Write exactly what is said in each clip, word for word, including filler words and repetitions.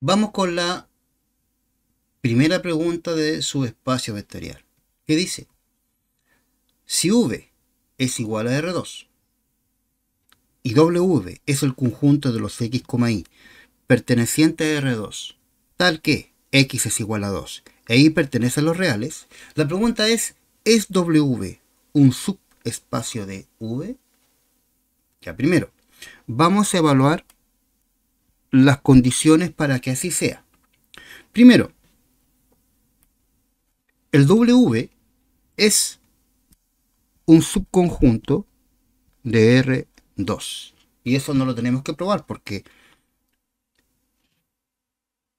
Vamos con la primera pregunta de su espacio vectorial, que dice, si V es igual a R dos y W es el conjunto de los X, Y perteneciente a R dos, tal que X es igual a dos e Y pertenece a los reales, la pregunta es, ¿es W un subespacio de V? Ya, primero, vamos a evaluar las condiciones para que así sea. Primero, el W es un subconjunto de R dos. Y eso no lo tenemos que probar porque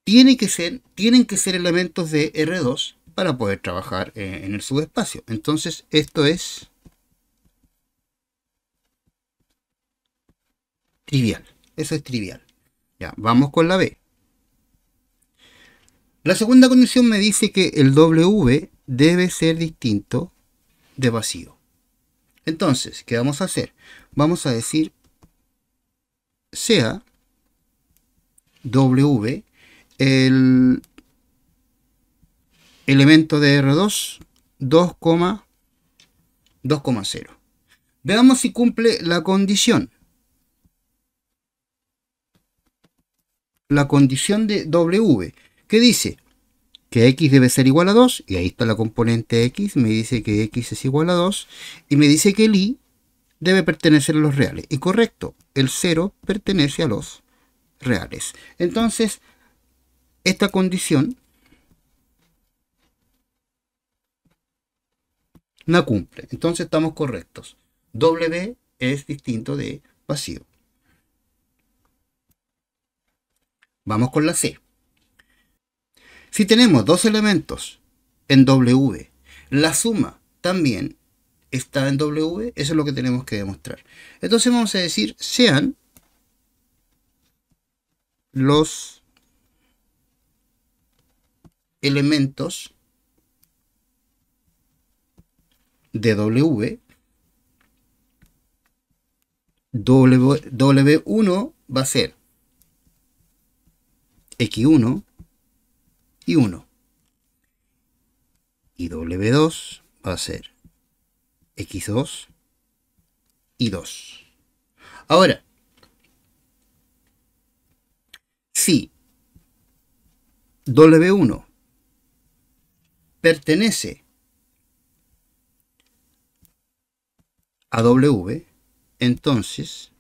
tiene que ser, tienen que ser elementos de R dos para poder trabajar en el subespacio. Entonces, esto es trivial. Eso es trivial. Ya, vamos con la B. La segunda condición me dice que el W debe ser distinto de vacío. Entonces, ¿qué vamos a hacer? Vamos a decir sea W el elemento de R dos dos coma cero. Veamos si cumple la condición. La condición de W, que dice que X debe ser igual a dos, y ahí está la componente X, me dice que X es igual a dos, y me dice que el Y debe pertenecer a los reales. Y correcto, el cero pertenece a los reales. Entonces, esta condición la cumple. Entonces estamos correctos. W es distinto de vacío. Vamos con la C. Si tenemos dos elementos en W, la suma también está en W, eso es lo que tenemos que demostrar. Entonces vamos a decir, sean los elementos de W, W uno va a ser X uno y uno. Y W dos va a ser X dos y dos. Ahora, si W uno pertenece a W, entonces,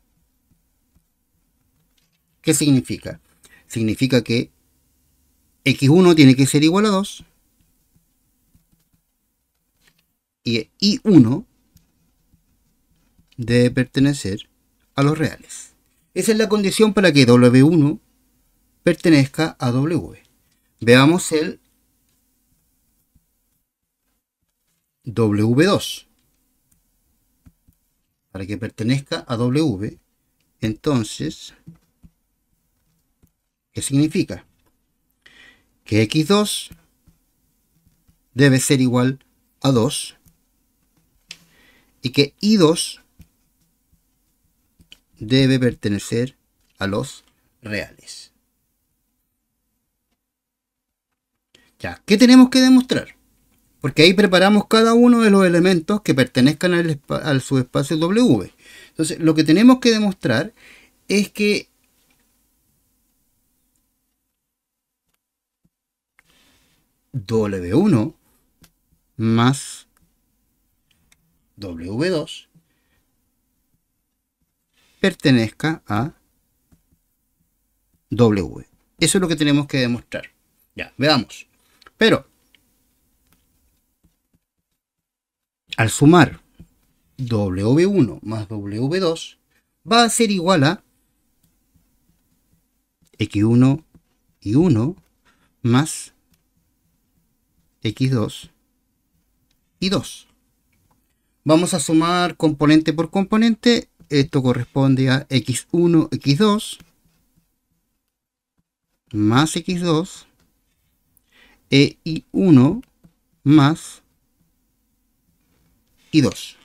¿qué significa? Significa que X uno tiene que ser igual a dos y Y uno debe pertenecer a los reales. Esa es la condición para que W uno pertenezca a W. Veamos el W dos. Para que pertenezca a W, entonces, ¿qué significa? Que X dos debe ser igual a dos y que Y dos debe pertenecer a los reales. Ya, ¿qué tenemos que demostrar? Porque ahí preparamos cada uno de los elementos que pertenezcan al, al subespacio W. Entonces, lo que tenemos que demostrar es que W uno más W dos pertenezca a W. Eso es lo que tenemos que demostrar. Ya, veamos. Pero, al sumar W uno más W dos va a ser igual a X uno y uno más X dos y dos. Vamos a sumar componente por componente. Esto corresponde a X uno, X dos más X dos e Y uno más Y dos.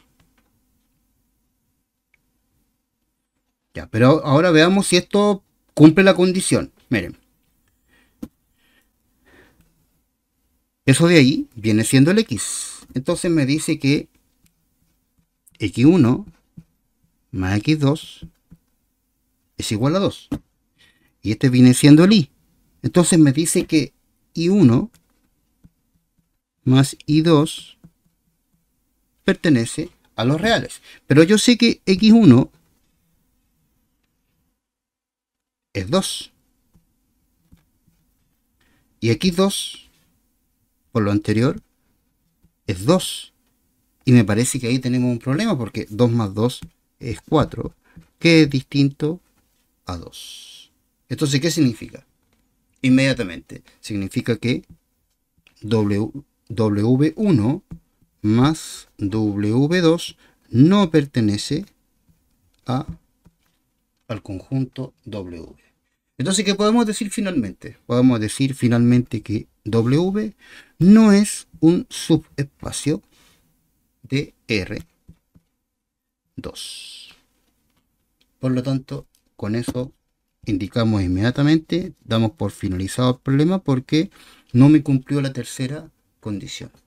Ya, pero ahora veamos si esto cumple la condición. Miren, eso de ahí viene siendo el x. Entonces me dice que equis uno más equis dos es igual a dos. Y este viene siendo el y. Entonces me dice que i uno más i dos pertenece a los reales. Pero yo sé que equis uno es dos. Y equis dos, por lo anterior, es dos. Y me parece que ahí tenemos un problema porque dos más dos es cuatro, que es distinto a dos. Entonces, ¿qué significa? Inmediatamente, significa que w, doble u uno más doble u dos no pertenece a, al conjunto W. Entonces, ¿qué podemos decir finalmente? Podemos decir finalmente que W no es un subespacio de erre dos. Por lo tanto, con eso indicamos inmediatamente, damos por finalizado el problema porque no me cumplió la tercera condición.